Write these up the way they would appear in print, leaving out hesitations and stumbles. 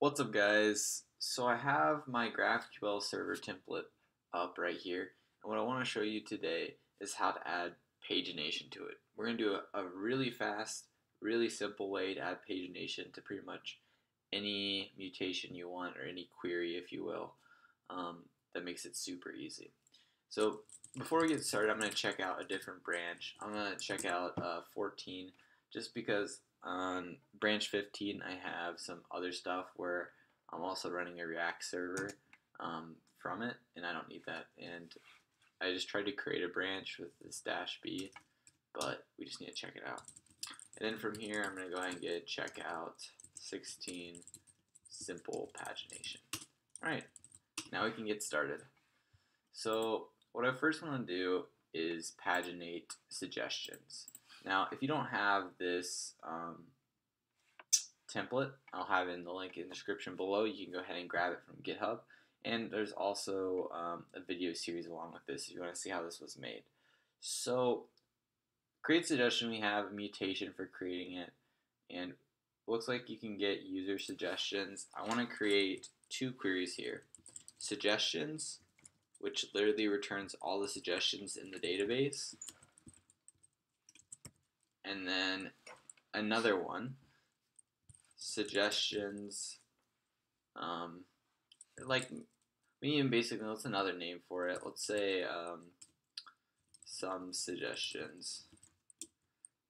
What's up, guys? So I have my GraphQL server template up right here, and what I want to show you today is how to add pagination to it. We're going to do a really fast, really simple way to add pagination to pretty much any mutation you want, or any query, if you will, that makes it super easy. So before we get started, I'm going to check out a different branch. I'm going to check out 14, just because on branch 15 I have some other stuff where I'm also running a React server from it, and I don't need that. And I just tried to create a branch with this -b, but we just need to check it out. And then from here I'm going to go ahead and check out 16 simple pagination. Alright, now we can get started. So what I first want to do is paginate suggestions. Now, if you don't have this template, I'll have it in the link in the description below. You can go ahead and grab it from GitHub. And there's also a video series along with this if you want to see how this was made. So, create suggestion, we have a mutation for creating it. And it looks like you can get user suggestions. I want to create two queries here. Suggestions, which literally returns all the suggestions in the database. And then another one, suggestions, like we need basically, what's another name for it? Let's say some suggestions.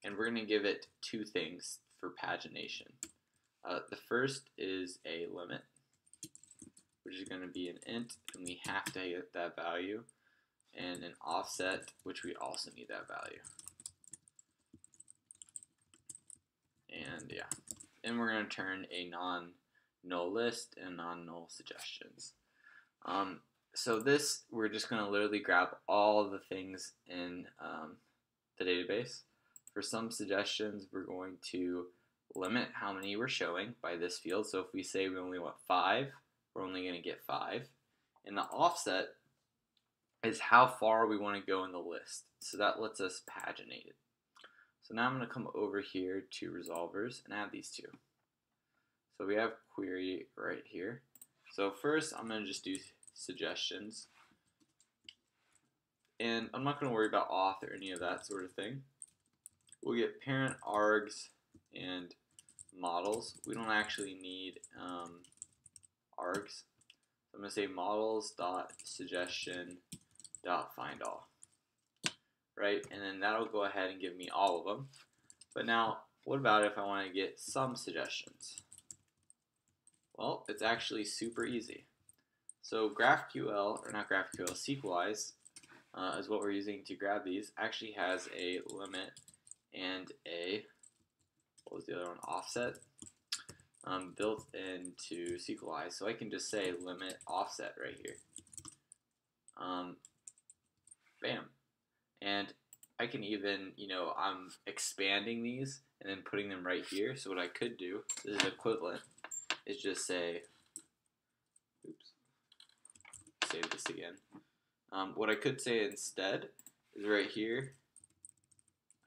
And we're going to give it two things for pagination. The first is a limit, which is going to be an int, and we have to get that value, and an offset, which we also need that value. And yeah, and we're going to turn a non-null list and non-null suggestions. So this, we're just going to literally grab all the things in the database. For some suggestions, we're going to limit how many we're showing by this field. So if we say we only want 5, we're only going to get 5. And the offset is how far we want to go in the list. So that lets us paginate it. So now I'm going to come over here to resolvers and add these two. So we have query right here. So first I'm going to just do suggestions. And I'm not going to worry about auth or any of that sort of thing. We'll get parent args and models. We don't actually need args. So I'm going to say models.suggestion.findAll. Right, and then that'll go ahead and give me all of them. But now, what about if I want to get some suggestions? Well, it's actually super easy. So GraphQL, or not GraphQL, Sequelize is what we're using to grab these. Actually has a limit and a, what was the other one, offset, built into Sequelize. So I can just say limit offset right here. Bam. And I can even, you know, I'm expanding these and then putting them right here. So what I could do, this is equivalent, is just say, oops, save this again. What I could say instead is right here,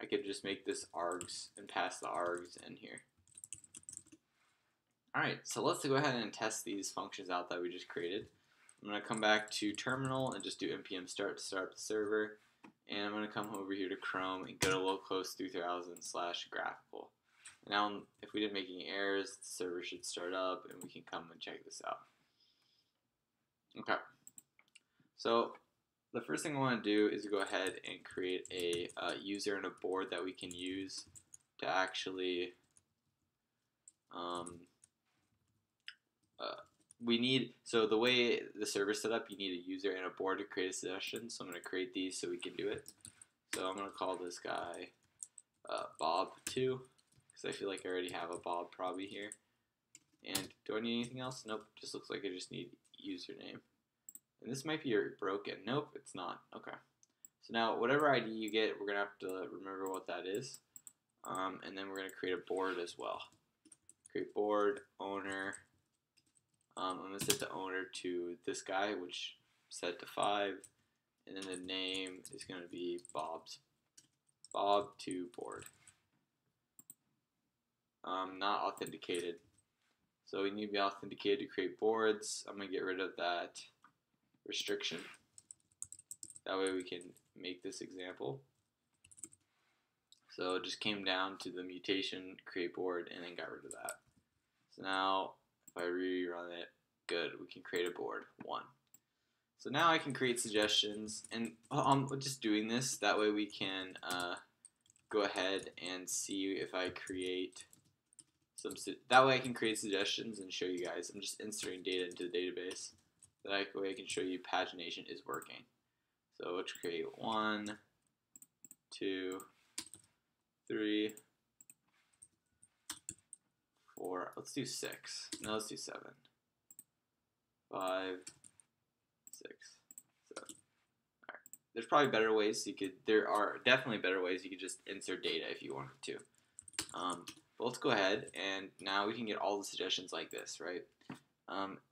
I could just make this args and pass the args in here. All right, so let's go ahead and test these functions out that we just created. I'm going to come back to terminal and just do npm start to start up the server. And I'm going to come over here to Chrome and go to localhost/graphiql. Now, if we didn't make any errors, the server should start up, and we can come and check this out. Okay. So the first thing I want to do is go ahead and create a user and a board that we can use to actually. So the way the server set up, you need a user and a board to create a suggestion. So I'm going to create these so we can do it. So I'm going to call this guy Bob2, because I feel like I already have a Bob probably here. And do I need anything else? Nope, just looks like I just need username. And this might be broken. Nope, it's not. Okay. So now whatever ID you get, we're going to have to remember what that is. And then we're going to create a board as well. Create board, owner. I'm going to set the owner to this guy, which set to 5, and then the name is going to be Bob2Board. Not authenticated. So we need to be authenticated to create boards. I'm going to get rid of that restriction. That way we can make this example. So it just came down to the mutation, create board, and then got rid of that. So now if I rerun it, good, we can create a board, one. So now I can create suggestions, and just doing this, that way we can go ahead and see if I create some, that way I can create suggestions and show you guys. I'm just inserting data into the database. That way I can show you pagination is working. So let's create 1, 2, 3, 4, let's do 6, no let's do 7, 5, 6, 7. All right. There's probably better ways you could, there are definitely better ways you could just insert data if you wanted to. But let's go ahead and now we can get all the suggestions like this, right?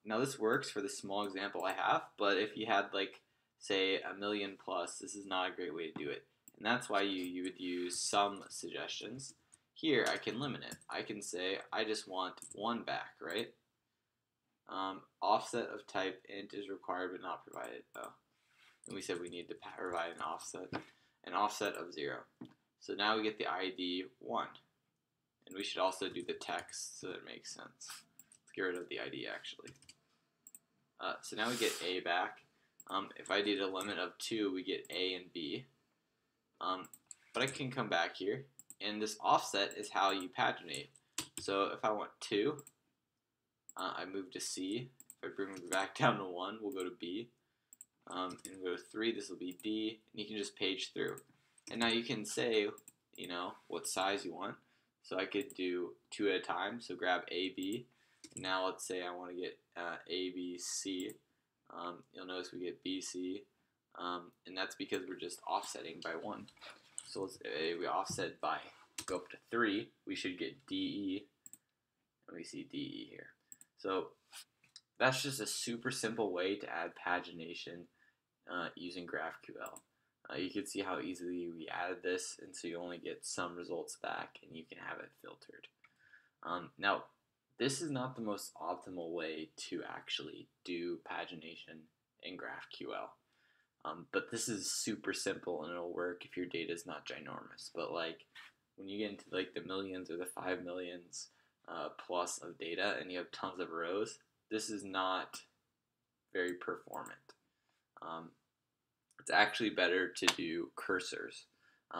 Now this works for the small example I have, but if you had like say 1,000,000 plus, this is not a great way to do it. And that's why you would use some suggestions. Here I can limit it. I can say I just want one back, right? Offset of type int is required but not provided. Oh, and we said we need to provide an offset of 0. So now we get the ID 1. And we should also do the text so that it makes sense. Let's get rid of the ID actually. So now we get A back. If I did a limit of 2, we get A and B. But I can come back here, and this offset is how you paginate. So if I want 2, I move to C. If I bring it back down to 1, we'll go to B. And we'll go to 3, this will be D, and you can just page through. And now you can say, you know, what size you want. So I could do 2 at a time, so grab A, B. Now let's say I want to get A, B, C. You'll notice we get B, C. And that's because we're just offsetting by 1. So let's, we offset by, go up to 3, we should get DE, and we see DE here. So that's just a super simple way to add pagination using GraphQL. You can see how easily we added this, and so you only get some results back, and you can have it filtered. Now, this is not the most optimal way to actually do pagination in GraphQL. But this is super simple and it'll work if your data is not ginormous. But like when you get into like the millions or the 5 million plus of data and you have tons of rows, this is not very performant. It's actually better to do cursors.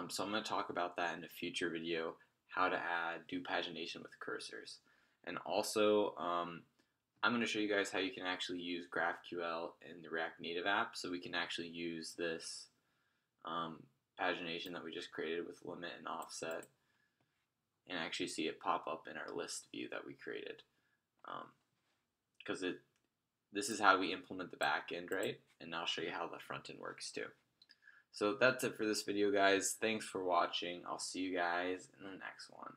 So I'm going to talk about that in a future video, how to do pagination with cursors. And also, I'm going to show you guys how you can actually use GraphQL in the React Native app, so we can actually use this pagination that we just created with limit and offset and actually see it pop up in our list view that we created. Because this is how we implement the back end, right? And I'll show you how the front end works too. So that's it for this video, guys. Thanks for watching. I'll see you guys in the next one.